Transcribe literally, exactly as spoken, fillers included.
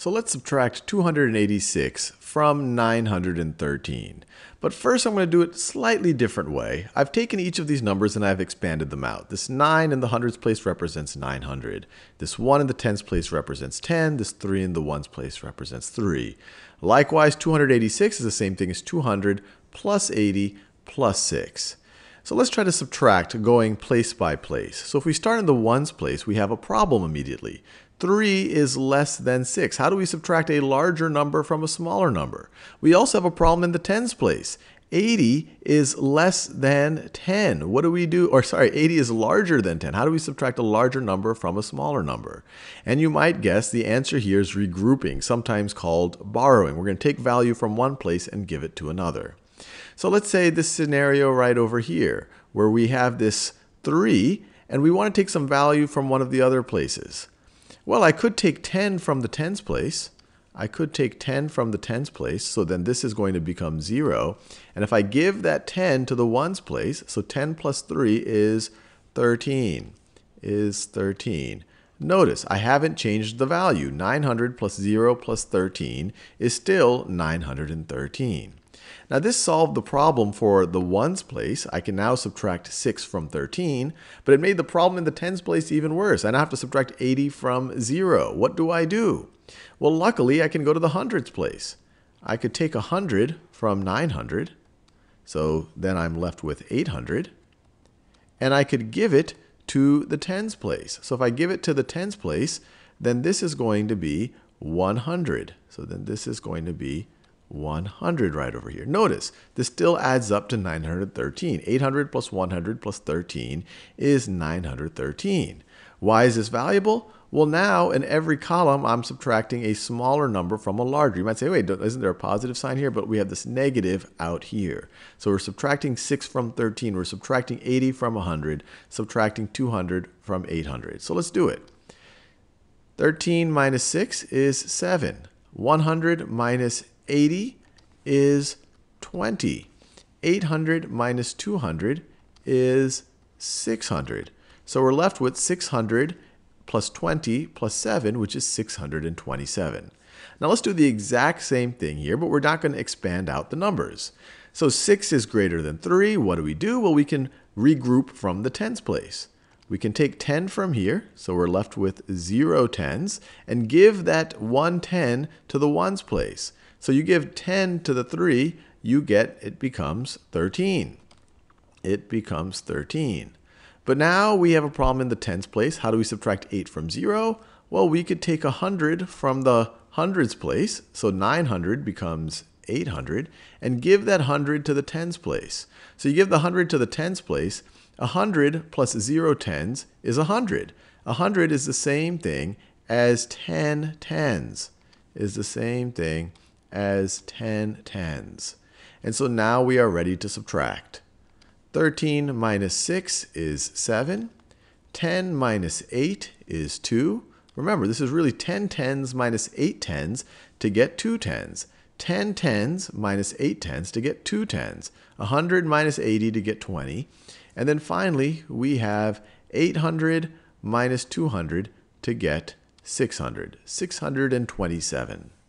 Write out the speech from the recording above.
So let's subtract two hundred eighty-six from nine hundred thirteen. But first I'm going to do it a slightly different way. I've taken each of these numbers and I've expanded them out. This nine in the hundreds place represents nine hundred. This one in the tens place represents ten. This three in the ones place represents three. Likewise, two hundred eighty-six is the same thing as two hundred plus eighty plus six. So let's try to subtract going place by place. So if we start in the ones place, we have a problem immediately. three is less than six. How do we subtract a larger number from a smaller number? We also have a problem in the tens place. eighty is less than ten. What do we do? Or sorry, eighty is larger than ten. How do we subtract a larger number from a smaller number? And you might guess the answer here is regrouping, sometimes called borrowing. We're going to take value from one place and give it to another. So let's say this scenario right over here, where we have this three, and we want to take some value from one of the other places. Well, I could take ten from the tens place. I could take ten from the tens place, so then this is going to become zero. And if I give that ten to the ones place, so ten plus three is thirteen, is thirteen. Notice, I haven't changed the value. nine hundred plus zero plus thirteen is still nine hundred thirteen. Now this solved the problem for the ones place. I can now subtract six from thirteen, but it made the problem in the tens place even worse. I now have to subtract eighty from zero. What do I do? Well, luckily I can go to the hundreds place. I could take one hundred from nine hundred, so then I'm left with eight hundred, and I could give it to the tens place. So if I give it to the tens place, then this is going to be one hundred. So then this is going to be one hundred right over here. Notice, this still adds up to nine hundred thirteen. eight hundred plus one hundred plus thirteen is nine hundred thirteen. Why is this valuable? Well, now in every column, I'm subtracting a smaller number from a larger. You might say, wait, isn't there a positive sign here? But we have this negative out here. So we're subtracting six from thirteen. We're subtracting eighty from one hundred, subtracting two hundred from eight hundred. So let's do it. thirteen minus six is seven. one hundred minus eighty is twenty. eight hundred minus two hundred is six hundred. So we're left with six hundred plus twenty plus seven, which is six hundred twenty-seven. Now let's do the exact same thing here, but we're not going to expand out the numbers. So six is greater than three. What do we do? Well, we can regroup from the tens place. We can take ten from here, so we're left with zero tens, and give that one ten to the ones place. So you give ten to the three, you get, it becomes thirteen. It becomes thirteen. But now we have a problem in the tens place. How do we subtract eight from zero? Well, we could take one hundred from the hundreds place, so nine hundred becomes eight hundred, and give that one hundred to the tens place. So you give the one hundred to the tens place. one hundred plus zero tens is one hundred. one hundred is the same thing as ten tens, is the same thing as ten tens. And so now we are ready to subtract. thirteen minus six is seven. ten minus eight is two. Remember, this is really ten tens minus eight tens to get two tens. ten tens minus eight tens to get two tens. one hundred minus eighty to get twenty. And then finally, we have eight hundred minus two hundred to get six hundred. six hundred twenty-seven.